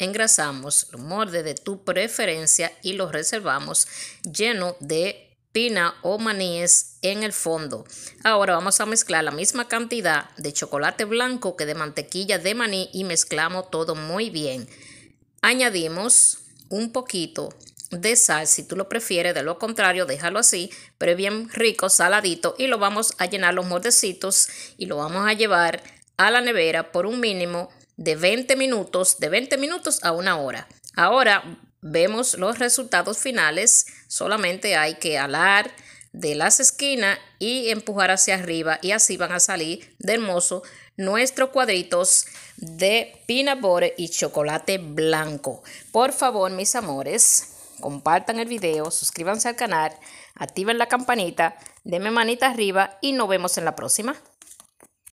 Engrasamos el molde de tu preferencia y lo reservamos lleno de pina o maníes en el fondo. Ahora vamos a mezclar la misma cantidad de chocolate blanco que de mantequilla de maní y mezclamos todo muy bien. Añadimos un poquito de sal si tú lo prefieres, de lo contrario déjalo así, pero es bien rico, saladito, y lo vamos a llenar los moldecitos y lo vamos a llevar a la nevera por un mínimo de 20 minutos a una hora. Ahora vemos los resultados finales. Solamente hay que alar de las esquinas y empujar hacia arriba, y así van a salir de hermoso nuestros cuadritos de peanut butter y chocolate blanco. Por favor, mis amores, compartan el video, suscríbanse al canal, activen la campanita, denme manita arriba y nos vemos en la próxima.